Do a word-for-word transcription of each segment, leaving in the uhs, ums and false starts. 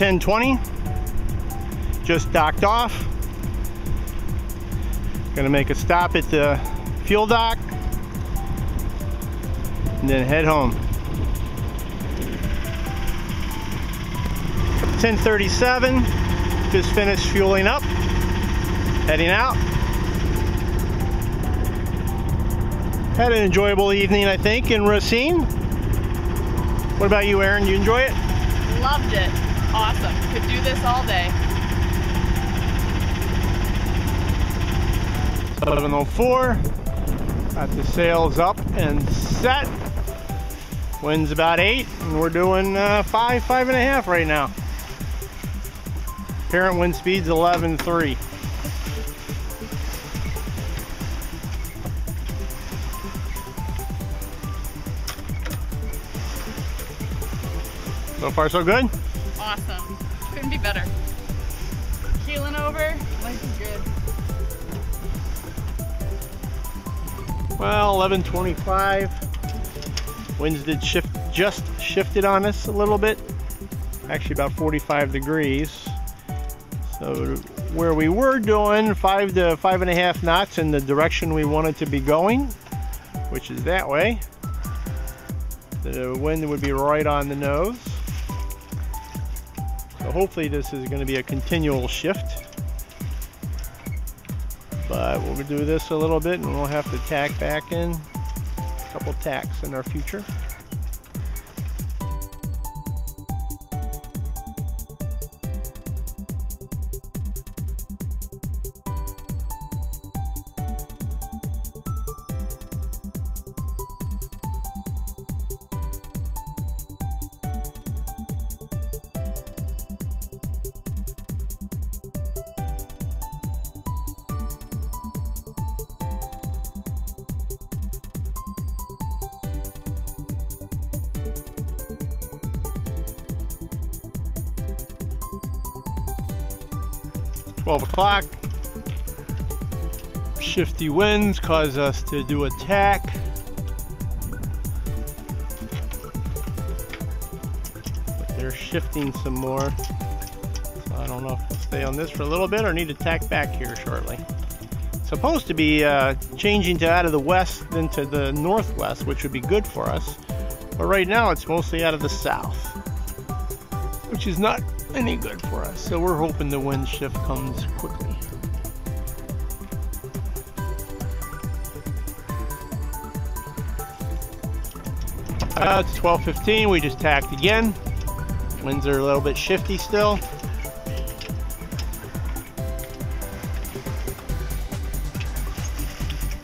ten twenty. Just docked off. Gonna make a stop at the fuel dock and then head home. ten thirty-seven, just finished fueling up, heading out. Had an enjoyable evening, I think, in Racine. What about you, Aaron? You enjoy it? Loved it. Awesome. Could do this all day. eleven oh four, got the sails up and set. Wind's about eight, and we're doing uh, five, five and a half right now. Apparent wind speed's eleven three. So far, so good? Awesome. Couldn't be better. Keeling over, life is good. Well, eleven twenty-five, winds did shift, just shifted on us a little bit, actually about forty-five degrees. So where we were doing five to five and a half knots in the direction we wanted to be going, which is that way, the wind would be right on the nose. So hopefully this is going to be a continual shift. But we'll do this a little bit and we'll have to tack back in a couple tacks in our future. twelve o'clock, shifty winds cause us to do a tack. But they're shifting some more, so I don't know if we'll stay on this for a little bit or need to tack back here shortly. It's supposed to be uh, changing to out of the west then to the northwest, which would be good for us, but right now it's mostly out of the south, which is not any good for us. So we're hoping the wind shift comes quickly. Uh, it's twelve fifteen, we just tacked again. Winds are a little bit shifty still.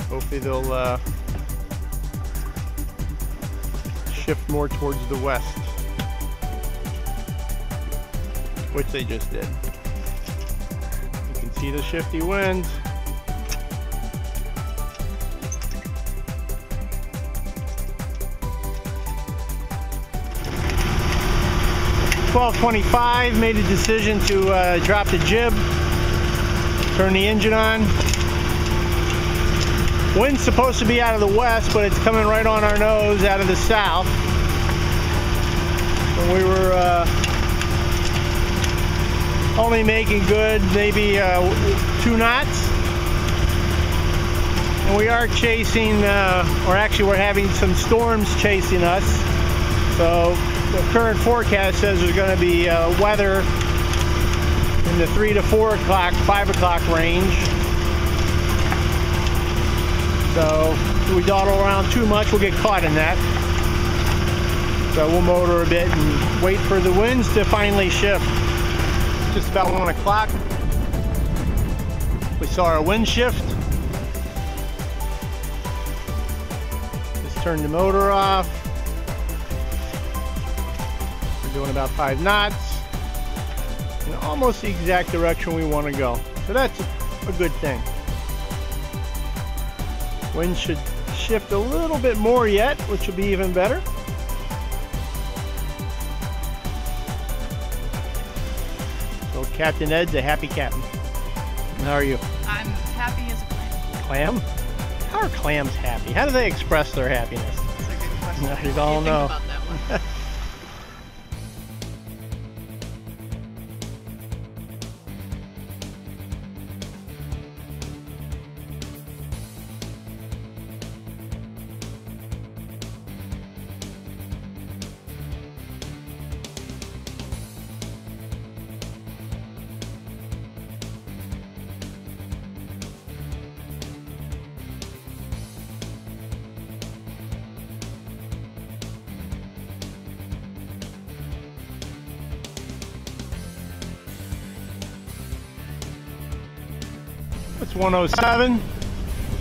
Hopefully they'll uh, shift more towards the west, which they just did. You can see the shifty winds. twelve twenty-five, made a decision to uh, drop the jib, turn the engine on. Wind's supposed to be out of the west, but it's coming right on our nose out of the south. When we were uh, only making good maybe uh, two knots. And we are chasing, uh, or actually we're having some storms chasing us. So the current forecast says there's going to be uh, weather in the three to four o'clock, five o'clock range. So if we dawdle around too much, we'll get caught in that. So we'll motor a bit and wait for the winds to finally shift. Just about one o'clock. We saw our wind shift. Just turned the motor off. We're doing about five knots in almost the exact direction we want to go. So that's a good thing. Wind should shift a little bit more yet, which would be even better. Captain Ed's a happy captain. How are you? I'm happy as a clam. Clam? How are clams happy? How do they express their happiness? That's a good question. No, you don't know. About that one. one oh seven.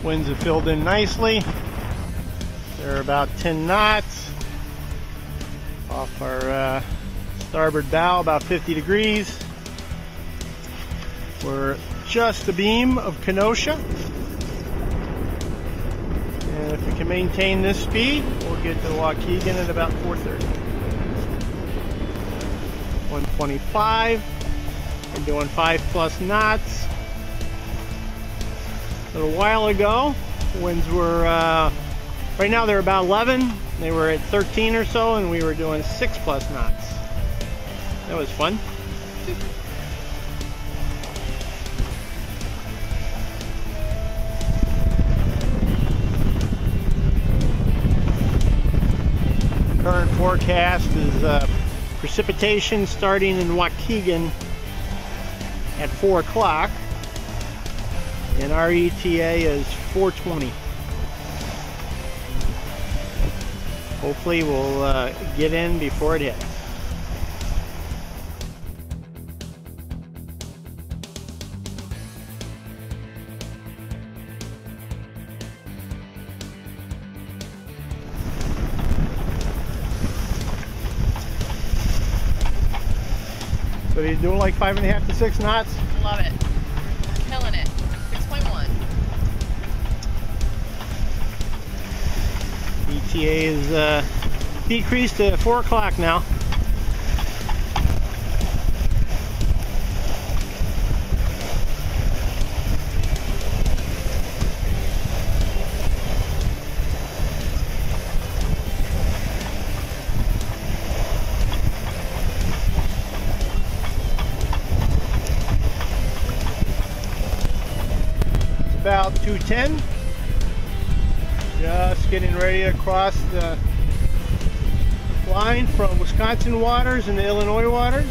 Winds have filled in nicely. They're about ten knots. Off our uh, starboard bow, about fifty degrees. We're just abeam of Kenosha. And if we can maintain this speed, we'll get to Waukegan at about four thirty. one twenty-five. We're doing five plus knots. A little while ago, winds were, uh, right now they're about eleven. They were at thirteen or so, and we were doing six plus knots. That was fun. Current forecast is uh, precipitation starting in Waukegan at four o'clock. And our E T A is four twenty. Hopefully we'll uh, get in before it hits. So you're doing like five and a half to six knots? Love it. Killing it. E T A is uh, decreased to four o'clock now. It's about two ten. Just getting ready to cross the line from Wisconsin waters into Illinois waters.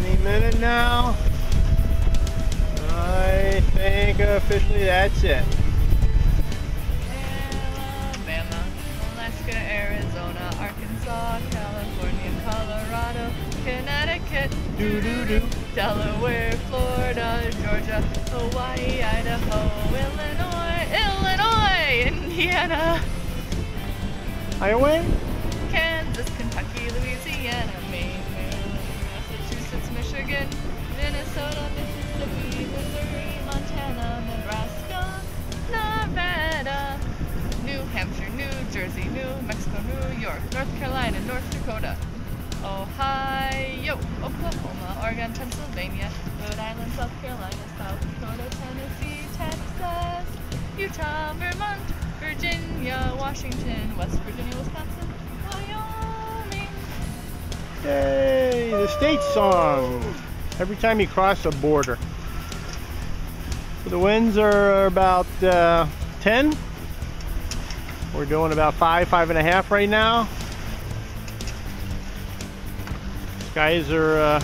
Any minute now. I think officially that's it. Alabama, Alaska, Arizona, Arkansas, California, Colorado, Connecticut, doo doo doo, Delaware, Florida, Georgia, Hawaii, Idaho, Illinois, Illinois, Indiana, Iowa, Kansas, Kentucky, Louisiana, Maine, Maryland, Massachusetts, Michigan, Minnesota, Mississippi, Missouri, Montana, Nebraska, Nevada, New Hampshire, New Jersey, New Mexico, New York, North Carolina, North Dakota, Ohio, Oklahoma, Oregon, Pennsylvania, Rhode Island, South Carolina, South Dakota, Tennessee, Texas, Utah, Vermont, Virginia, Washington, West Virginia, Wisconsin, Wyoming. Yay, the state song. Every time you cross a border. So the winds are about uh, ten. We're doing about five, five and a half right now. Guys are uh,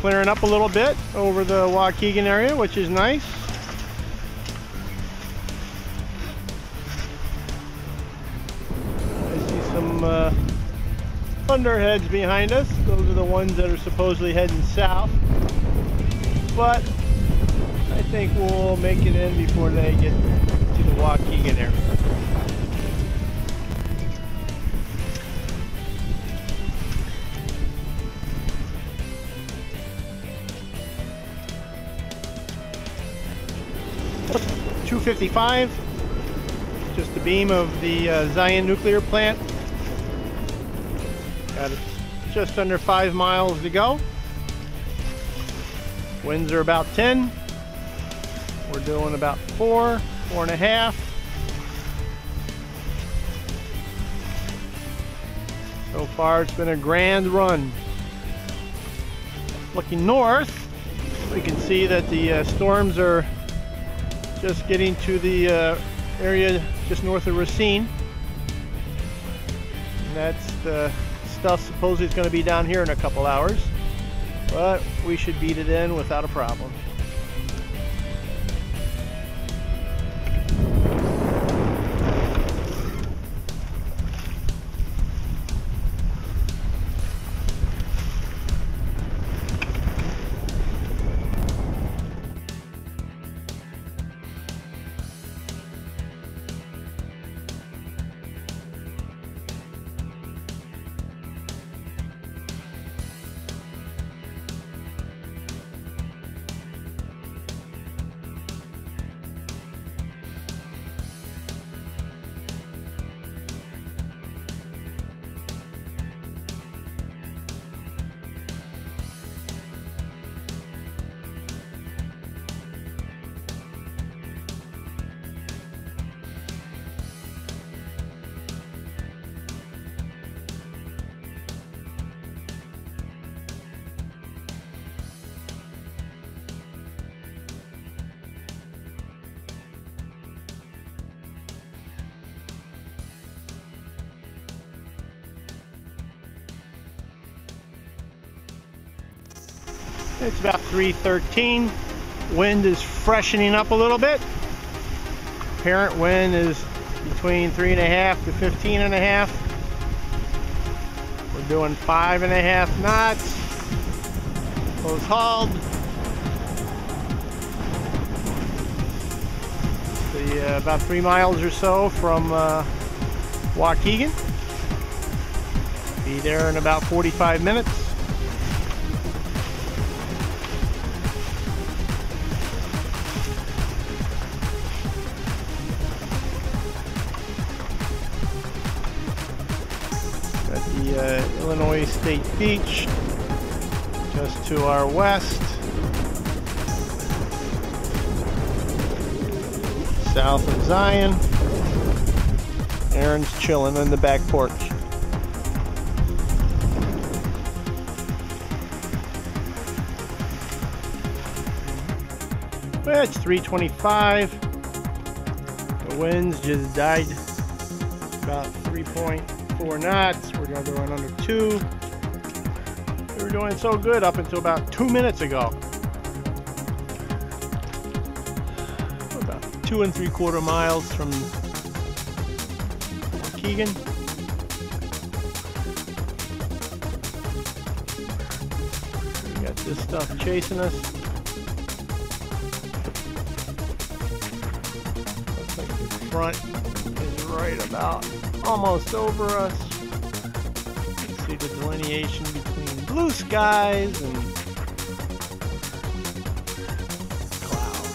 clearing up a little bit over the Waukegan area, which is nice. I see some uh, thunderheads behind us. Those are the ones that are supposedly heading south. But I think we'll make it in before they get to the Waukegan area. two fifty-five, just the beam of the uh, Zion Nuclear Plant. Got it just under five miles to go. Winds are about ten. We're doing about four, four and a half. So far it's been a grand run. Looking north, we can see that the uh, storms are just getting to the uh, area just north of Racine. And that's the stuff supposedly it's going to be down here in a couple hours. But we should beat it in without a problem. It's about three thirteen. Wind is freshening up a little bit. Apparent wind is between three and a half to fifteen and a half. We're doing five and a half knots. Close hauled. The, uh, about three miles or so from uh, Waukegan. Be there in about forty-five minutes. At the uh, Illinois State Beach, just to our west. South of Zion. Aaron's chilling on the back porch. Well, it's three twenty-five. The wind's just died about three point four knots. We're going to run under two. We were doing so good up until about two minutes ago. About two and three quarter miles from Waukegan. We got this stuff chasing us. Looks like the front is right about almost over us. See the delineation between blue skies and clouds.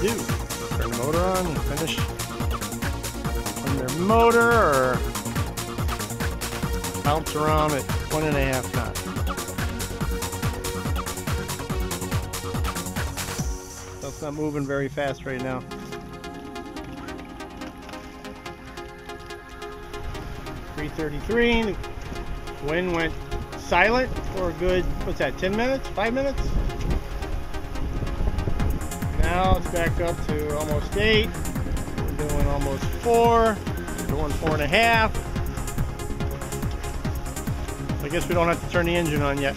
Do turn the motor on and finish on their motor, or bounce around at one and a half knots. It's not moving very fast right now. three thirty-three, the wind went silent for a good, what's that, ten minutes, five minutes? Now it's back up to almost eight. We're doing almost four. We're doing four and a half. So I guess we don't have to turn the engine on yet.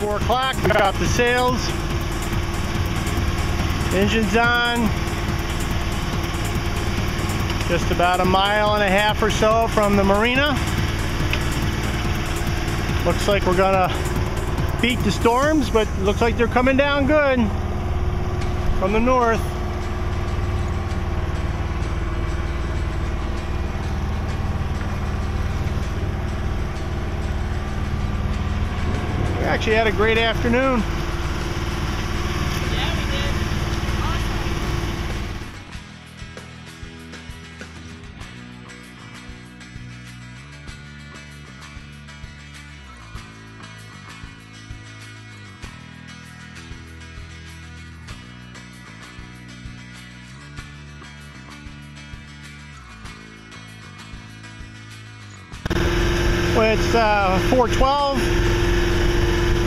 Four o'clock, we got the sails, engines on, just about a mile and a half or so from the marina. Looks like we're gonna beat the storms, but looks like they're coming down good from the north. Actually had a great afternoon. Yeah, we did. Awesome. Well, it's uh, four twelve.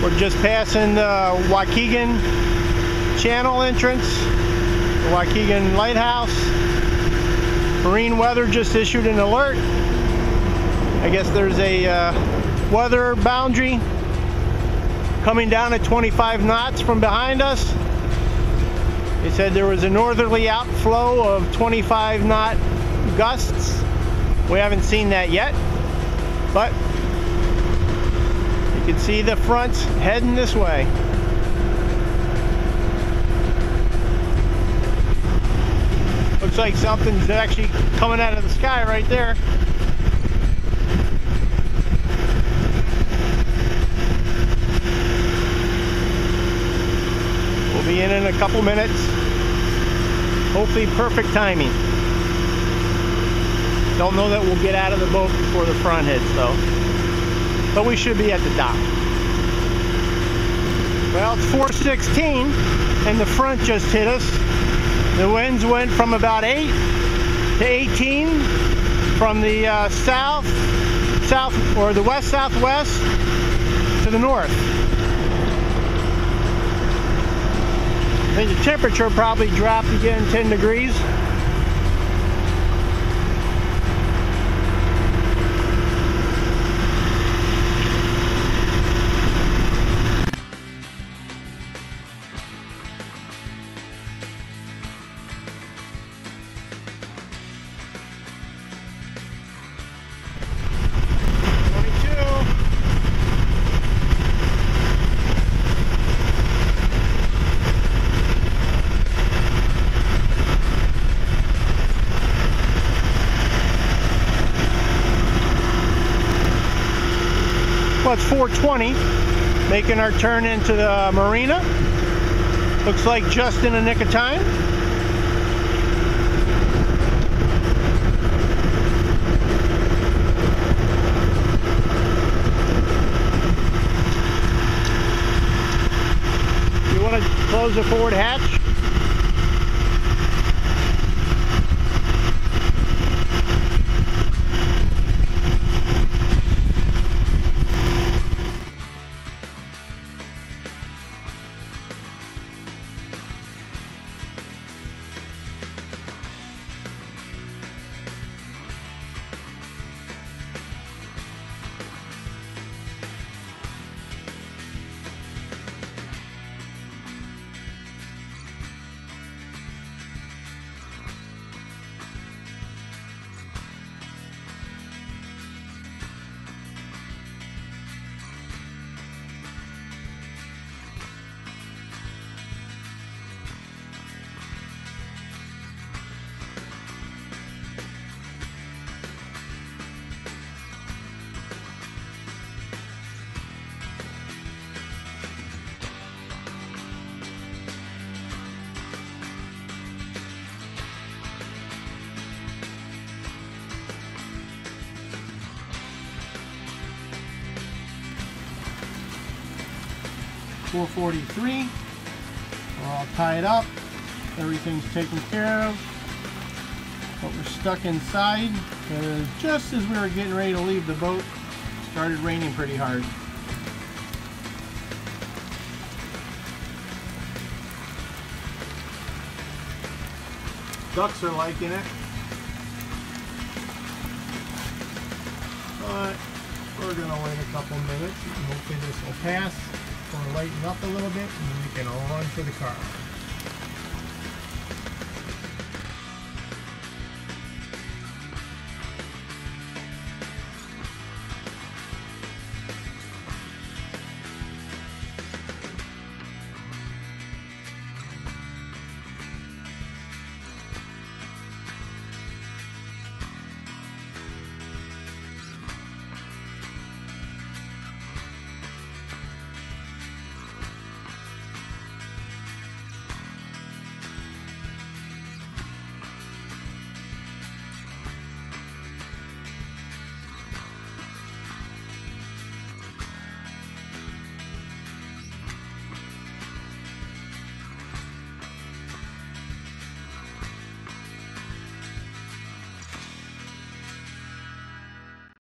We're just passing the Waukegan Channel entrance, the Waukegan Lighthouse. Marine weather just issued an alert. I guess there's a uh, weather boundary coming down at twenty-five knots from behind us. They said there was a northerly outflow of twenty-five knot gusts. We haven't seen that yet, but you can see the fronts heading this way. Looks like something's actually coming out of the sky right there. We'll be in in a couple minutes. Hopefully perfect timing. Don't know that we'll get out of the boat before the front hits though. But we should be at the dock. Well, it's four sixteen and the front just hit us. The winds went from about eight to eighteen from the uh, south, south, or the west southwest to the north. I think the temperature probably dropped again ten degrees. Well, it's four twenty, making our turn into the marina. Looks like just in the nick of time. You want to close the forward hatch? four forty-three, we're all tied up, everything's taken care of, but we're stuck inside because just as we were getting ready to leave the boat, it started raining pretty hard. Ducks are liking it, but we're going to wait a couple minutes and hopefully this will pass. We'll lighten up a little bit and we can all run for the car.